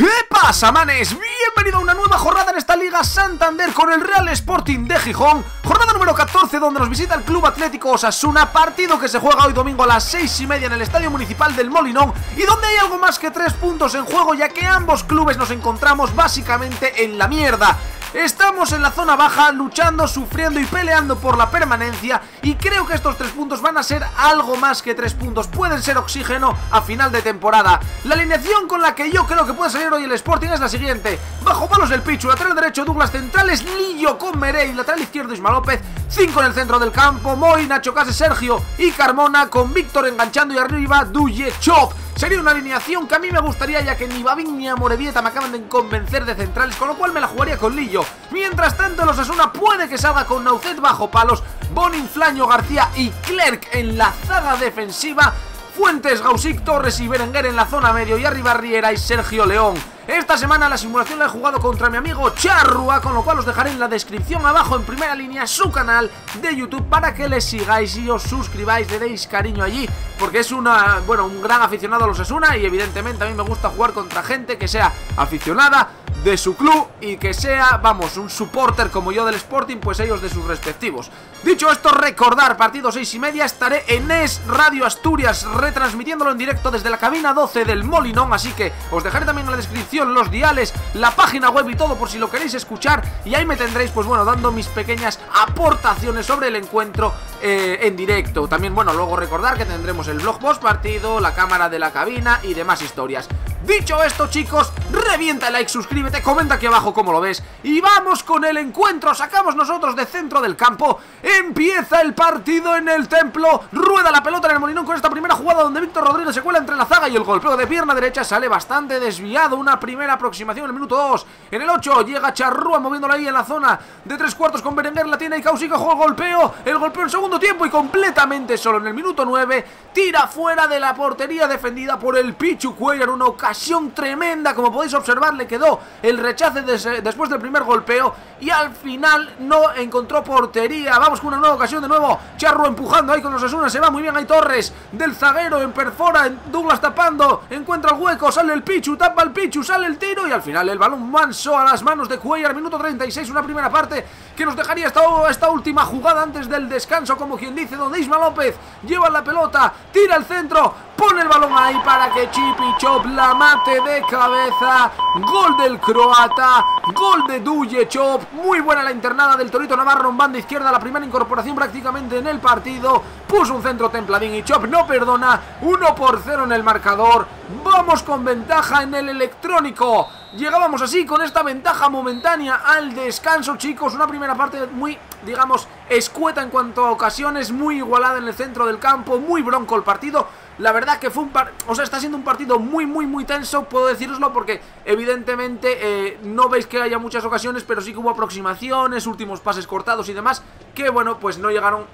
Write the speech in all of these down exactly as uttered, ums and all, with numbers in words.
¿Qué pasa, manes? Bienvenido a una nueva jornada en esta Liga Santander con el Real Sporting de Gijón. Jornada número catorce, donde nos visita el Club Atlético Osasuna. Partido que se juega hoy domingo a las seis y media en el Estadio Municipal del Molinón, y donde hay algo más que tres puntos en juego, ya que ambos clubes nos encontramos básicamente en la mierda. Estamos en la zona baja, luchando, sufriendo y peleando por la permanencia, y creo que estos tres puntos van a ser algo más que tres puntos, pueden ser oxígeno a final de temporada. La alineación con la que yo creo que puede salir hoy el Sporting es la siguiente: bajo palos del Pichu, lateral derecho Douglas, centrales Lillo con Merey, lateral izquierdo Isma López, cinco en el centro del campo, Moy, Nacho Cas, Sergio y Carmona, con Víctor enganchando y arriba Duje Čop. Sería una alineación que a mí me gustaría, ya que ni Babín ni Amorebieta me acaban de convencer de centrales, con lo cual me la jugaría con Lillo. Mientras tanto, el Osasuna puede que salga con Naucet bajo palos, Bonin, Flaño, García y Clerk en la zaga defensiva, Fuentes, Gausic, Torres y Berenguer en la zona medio, y arriba Riera y Sergio León. Esta semana la simulación la he jugado contra mi amigo Charrua, con lo cual os dejaré en la descripción abajo en primera línea su canal de YouTube para que le sigáis y os suscribáis, le deis cariño allí, porque es una, bueno, un gran aficionado a los Osasuna, y evidentemente a mí me gusta jugar contra gente que sea aficionada de su club y que sea, vamos, un supporter como yo del Sporting, pues ellos de sus respectivos. Dicho esto, recordar, partido seis y media, estaré en E S Radio Asturias retransmitiéndolo en directo desde la cabina doce del Molinón, así que os dejaré también en la descripción los diales, la página web y todo por si lo queréis escuchar, y ahí me tendréis, pues bueno, dando mis pequeñas aportaciones sobre el encuentro eh, en directo. También, bueno, luego recordar que tendremos el blog post partido, la cámara de la cabina y demás historias. Dicho esto, chicos, revienta el like, suscríbete, comenta aquí abajo cómo lo ves, y vamos con el encuentro. Sacamos nosotros de centro del campo, empieza el partido en el templo, rueda la pelota en el Molinón con esta primera jugada donde Víctor Rodríguez se cuela entre la zaga y el golpeo de pierna derecha sale bastante desviado. Una primera aproximación en el minuto dos, en el ocho llega Charrua moviéndola ahí en la zona de tres cuartos con Berenguer, la tiene y Gausic, ojo el golpeo, el golpeo en segundo tiempo y completamente solo en el minuto nueve, tira fuera de la portería defendida por el Pichu Cuéllar, una ocasión tremenda, como podéis observar, le quedó el rechace des- después del primer golpeo y al final no encontró portería. Vamos con una nueva ocasión de nuevo, Charro empujando ahí con los Osasuna, se va muy bien ahí Torres del zaguero, en perfora, Douglas tapando, encuentra el hueco, sale el Pichu, tapa el Pichu, sale el tiro y al final el balón manso a las manos de Cuéllar. Minuto treinta y seis, una primera parte que nos dejaría esta, esta última jugada antes del descanso, como quien dice, donde Isma López lleva la pelota, tira el centro, pone el balón ahí para que Pichu Cuéllar la mate de cabeza. Gol del croata, gol de Duje Čop. Muy buena la internada del Torito Navarro en banda izquierda, la primera incorporación prácticamente en el partido. Puso un centro templadín y Čop no perdona. uno por cero en el marcador. Vamos con ventaja en el electrónico. Llegábamos así con esta ventaja momentánea al descanso, chicos. Una primera parte muy, digamos, escueta en cuanto a ocasiones, muy igualada en el centro del campo, muy bronco el partido. La verdad que fue un par... o sea, está siendo un partido muy, muy, muy tenso, puedo deciroslo, porque evidentemente eh, no veis que haya muchas ocasiones, pero sí que hubo aproximaciones, últimos pases cortados y demás, que bueno, pues no llegaron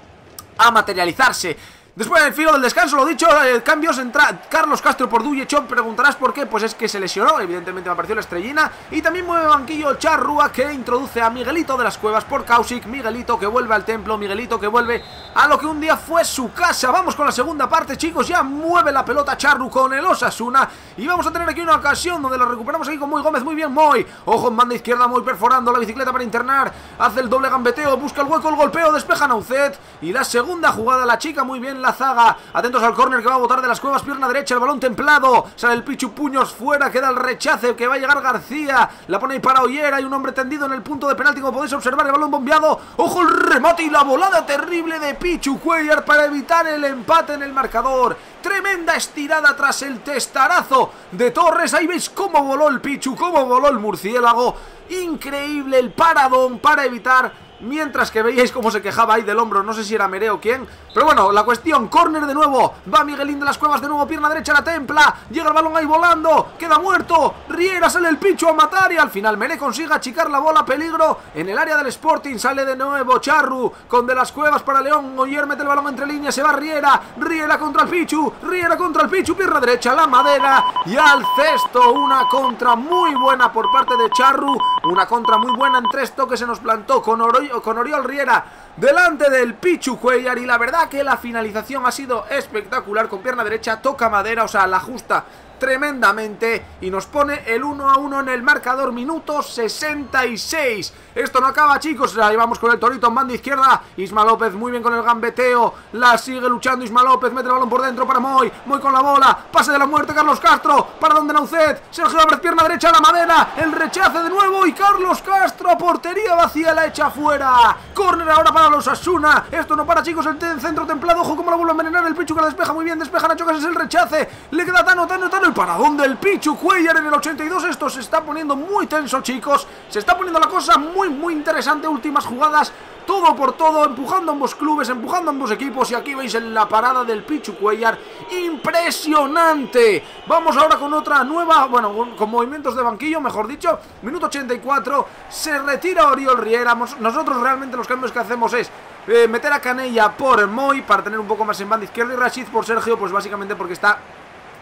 a materializarse. Después del filo del descanso, lo dicho, eh, cambios, entra Carlos Castro por Duje Čop. Preguntarás por qué, pues es que se lesionó, evidentemente me apareció la estrellina. Y también mueve banquillo Charrua, que introduce a Miguelito de las Cuevas por Gausic. Miguelito que vuelve al templo, Miguelito que vuelve a lo que un día fue su casa. Vamos con la segunda parte, chicos, ya mueve la pelota Charru con el Osasuna. Y vamos a tener aquí una ocasión donde la recuperamos aquí con Moy Gómez, muy bien Moy. Ojo en banda izquierda, Moy perforando la bicicleta para internar. Hace el doble gambeteo, busca el hueco, el golpeo, despeja Naucet. Y la segunda jugada, la chica muy bien la zaga, atentos al córner que va a botar de las Cuevas, pierna derecha, el balón templado, sale el Pichu, puños fuera, queda el rechace que va a llegar García, la pone ahí para Ollera, hay un hombre tendido en el punto de penalti, como podéis observar, el balón bombeado, ojo el remate y la volada terrible de Pichu Cuéllar para evitar el empate en el marcador. Tremenda estirada tras el testarazo de Torres, ahí veis cómo voló el Pichu, cómo voló el murciélago, increíble el paradón para evitar. Mientras que veíais cómo se quejaba ahí del hombro, no sé si era Merey o quién, pero bueno, la cuestión, córner de nuevo, va Miguelín de las Cuevas de nuevo, pierna derecha, la templa, llega el balón ahí volando, queda muerto, Riera sale el Pichu a matar y al final Merey consigue achicar la bola, peligro en el área del Sporting, sale de nuevo Charru con de las Cuevas para León, Oyer mete el balón entre líneas, se va Riera, Riera contra el Pichu, Riera contra el Pichu, pierna derecha, la madera y al cesto. Una contra muy buena por parte de Charru, una contra muy buena en tres toques se nos plantó con Oroy con Oriol Riera delante del Pichu Cuéllar, y la verdad que la finalización ha sido espectacular, con pierna derecha toca madera, o sea, la justa tremendamente y nos pone el uno a uno en el marcador, minuto sesenta y seis. Esto no acaba, chicos. La llevamos con el Torito en banda izquierda. Isma López muy bien con el gambeteo, la sigue luchando Isma López, mete el balón por dentro para Moy, Moy con la bola, pase de la muerte Carlos Castro, para donde Naucet, Sergio Álvarez, pierna derecha a la madera, el rechace de nuevo y Carlos Castro, portería vacía, la echa fuera. Córner ahora para los Osasuna. Esto no para, chicos, el centro templado, ojo como la vuelve a envenenar el Pichu, que la despeja muy bien, despeja Nacho Cas, es el rechace, le queda Tano, Tano, Tano, el paradón del Pichu Cuéllar en el ochenta y dos. Esto se está poniendo muy tenso, chicos, se está poniendo la cosa muy muy interesante, últimas jugadas, todo por todo, empujando a ambos clubes, empujando a ambos equipos, y aquí veis en la parada del Pichu Cuéllar, impresionante. Vamos ahora con otra nueva, bueno, con movimientos de banquillo, mejor dicho, minuto ochenta y cuatro, se retira Oriol Riera. Nosotros realmente los cambios que hacemos es eh, meter a Canella por Moy, para tener un poco más en banda izquierda, y Rashid por Sergio, pues básicamente porque está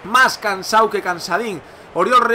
más cansado que cansadín. Oriol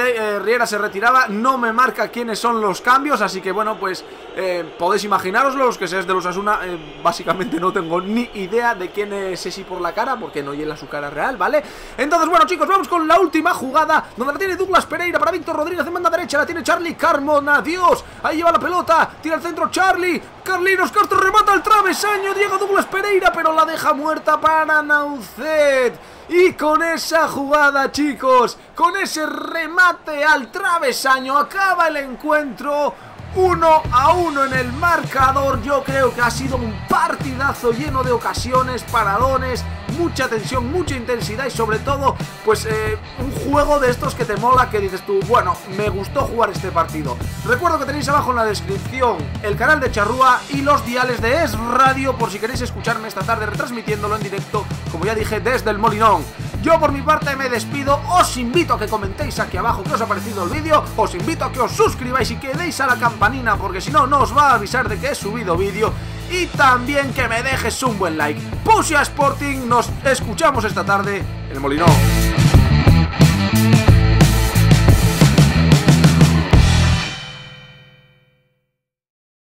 Riera se retiraba, no me marca quiénes son los cambios, así que bueno, pues eh, podéis imaginaroslo, los que seáis de los Osasuna, eh, básicamente no tengo ni idea de quién es ese por la cara, porque no hiela su cara real, ¿vale? Entonces, bueno, chicos, vamos con la última jugada, donde la tiene Douglas Pereira para Víctor Rodríguez en banda derecha, la tiene Charlie Carmona, Dios, ahí lleva la pelota, tira al centro Charlie, Carlinos Castro remata al travesaño, llega Douglas Pereira, pero la deja muerta para Naucet. Y con esa jugada, chicos, con ese remate al travesaño, acaba el encuentro uno a uno en el marcador. Yo creo que ha sido un partidazo lleno de ocasiones, paradones, mucha tensión, mucha intensidad y sobre todo, pues eh, un juego de estos que te mola, que dices tú, bueno, me gustó jugar este partido. Recuerdo que tenéis abajo en la descripción el canal de Charrua y los diales de E S Radio, por si queréis escucharme esta tarde retransmitiéndolo en directo, como ya dije, desde el Molinón. Yo por mi parte me despido, os invito a que comentéis aquí abajo qué os ha parecido el vídeo, os invito a que os suscribáis y que deis a la campanina, porque si no, no os va a avisar de que he subido vídeo, y también que me dejes un buen like. Pichu Sporting, nos escuchamos esta tarde en el Molinón.